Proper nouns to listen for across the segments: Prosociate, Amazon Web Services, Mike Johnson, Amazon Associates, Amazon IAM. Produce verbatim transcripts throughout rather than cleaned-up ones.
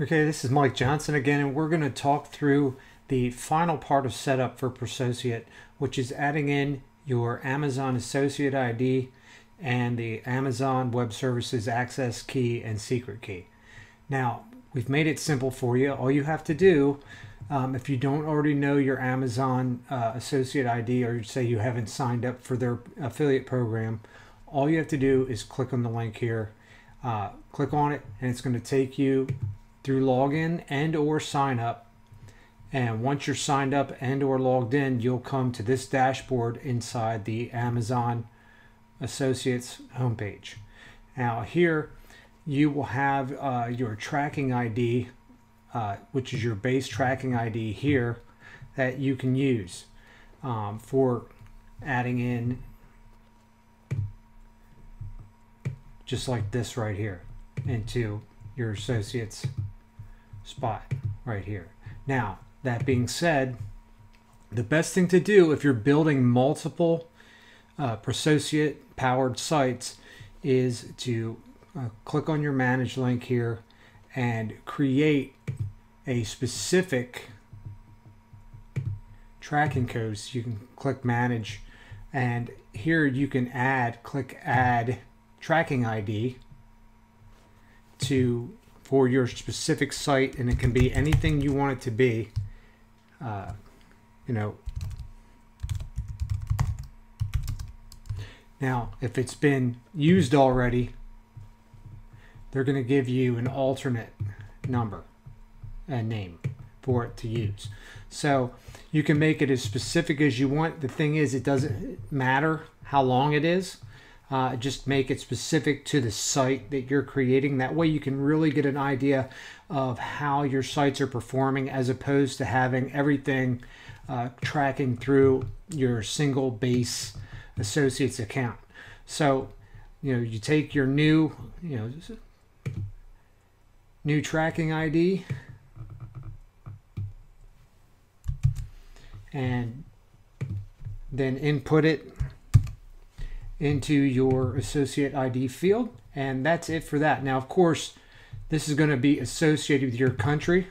Okay, this is Mike Johnson again, and we're going to talk through the final part of setup for Prosociate, which is adding in your Amazon Associate I D and the Amazon Web Services access key and secret key. Now, we've made it simple for you. All you have to do, um, if you don't already know your Amazon uh, Associate I D, or say you haven't signed up for their affiliate program, all you have to do is click on the link here, uh, click on it, and it's going to take you through login and or sign up. And once you're signed up and or logged in, you'll come to this dashboard inside the Amazon Associates homepage. Now here you will have uh, your tracking I D, uh, which is your base tracking I D here that you can use um, for adding in just like this right here into your Associates spot right here. Now, that being said, the best thing to do if you're building multiple uh, Prosociate powered sites is to uh, click on your manage link here and create a specific tracking code. So you can click manage, and here you can add, click add tracking I D to for your specific site, and it can be anything you want it to be. Uh, you know, now if it's been used already, they're going to give you an alternate number and name for it to use. So you can make it as specific as you want. The thing is, it doesn't matter how long it is. Uh, just make it specific to the site that you're creating. That way you can really get an idea of how your sites are performing, as opposed to having everything uh, tracking through your single base Associates account. So, you know, you take your new, you know, new tracking I D and then input it into your Associate I D field, and that's it for that. Now, of course, this is going to be associated with your country,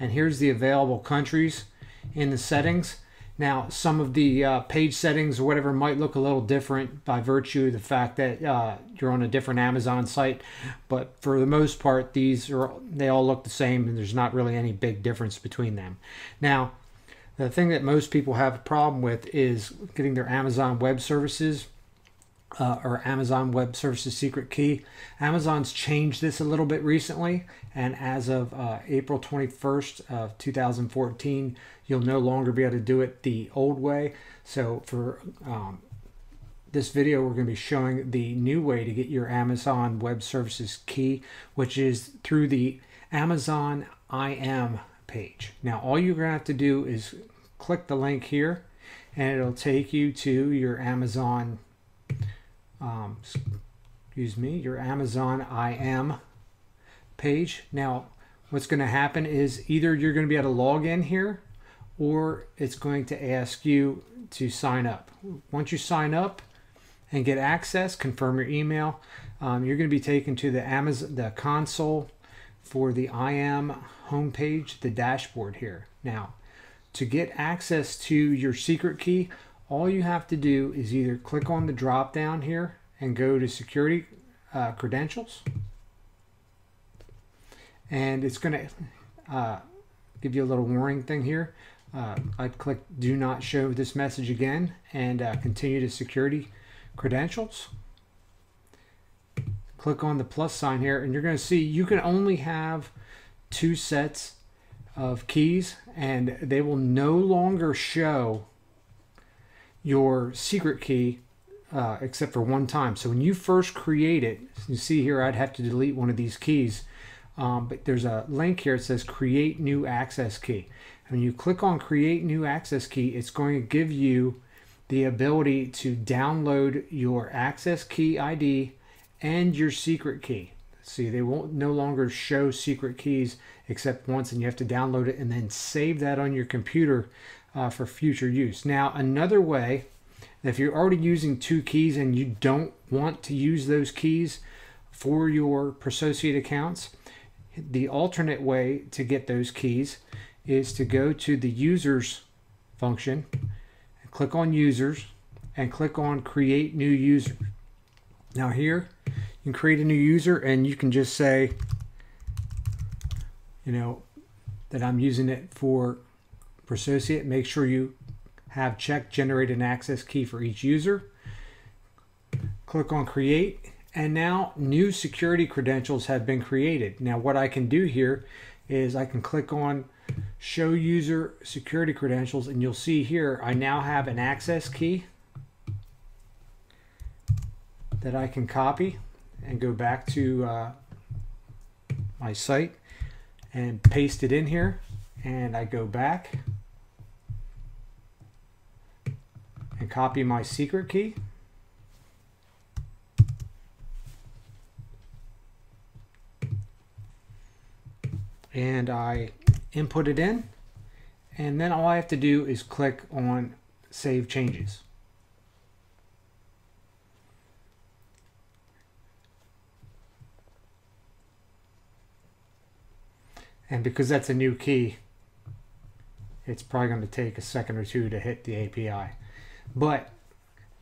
and here's the available countries in the settings. Now, some of the uh, page settings or whatever might look a little different by virtue of the fact that uh, you're on a different Amazon site, but for the most part, these are they all look the same, and there's not really any big difference between them. Now, the thing that most people have a problem with is getting their Amazon Web Services Uh, or Amazon Web Services secret key. Amazon's changed this a little bit recently, and as of uh, April twenty-first of two thousand fourteen, you'll no longer be able to do it the old way. So for um, this video, we're going to be showing the new way to get your Amazon Web Services key, which is through the Amazon I A M page. Now, all you're going to have to do is click the link here, and it'll take you to your Amazon Um, excuse me, your Amazon I A M page. Now, what's going to happen is either you're going to be able to log in here, or it's going to ask you to sign up. Once you sign up and get access, confirm your email, um, you're going to be taken to the Amazon, the console for the I A M homepage, the dashboard here. Now, to get access to your secret key, all you have to do is either click on the drop down here and go to security uh, credentials, and it's going to uh, give you a little warning thing here. Uh, I'd click do not show this message again, and uh, continue to security credentials. Click on the plus sign here, and you're going to see you can only have two sets of keys, and they will no longer show your secret key uh, except for one time. So when you first create it, you see here I'd have to delete one of these keys, um, but there's a link here, it says create new access key. And when you click on create new access key, it's going to give you the ability to download your access key I D and your secret key. See, they won't no longer show secret keys except once, and you have to download it and then save that on your computer uh, for future use. Now, another way, if you're already using two keys and you don't want to use those keys for your Prosociate accounts, the alternate way to get those keys is to go to the users function, click on users, and click on create new user. Now here you can create a new user, and you can just say, you know, that I'm using it for for associate. Make sure you have checked generate an access key for each user. Click on create, and now new security credentials have been created. Now what I can do here is I can click on show user security credentials, and you'll see here I now have an access key that I can copy and go back to uh, my site and paste it in here, and I go back and copy my secret key, and I input it in, and then all I have to do is click on save changes. And because that's a new key, it's probably going to take a second or two to hit the A P I. But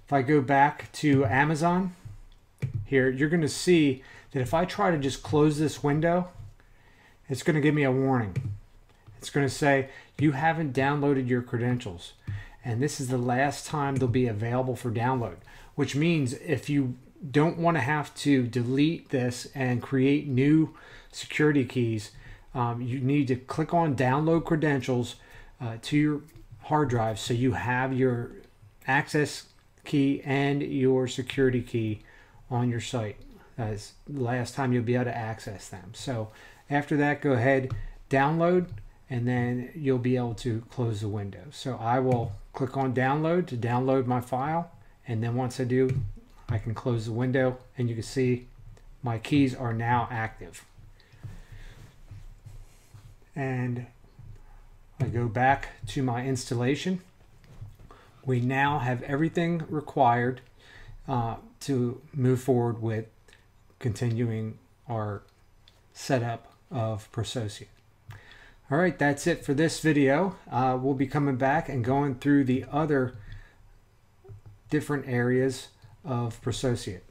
if I go back to Amazon here, you're going to see that if I try to just close this window, it's going to give me a warning. It's going to say, you haven't downloaded your credentials, and this is the last time they'll be available for download, which means if you don't want to have to delete this and create new security keys, Um, you need to click on download credentials uh, to your hard drive, so you have your access key and your security key on your site as the last time you'll be able to access them. So after that, go ahead, download, and then you'll be able to close the window. So I will click on download to download my file, and then once I do, I can close the window, and you can see my keys are now active. And I go back to my installation. We now have everything required uh, to move forward with continuing our setup of Prosociate. All right, that's it for this video. Uh, we'll be coming back and going through the other different areas of Prosociate.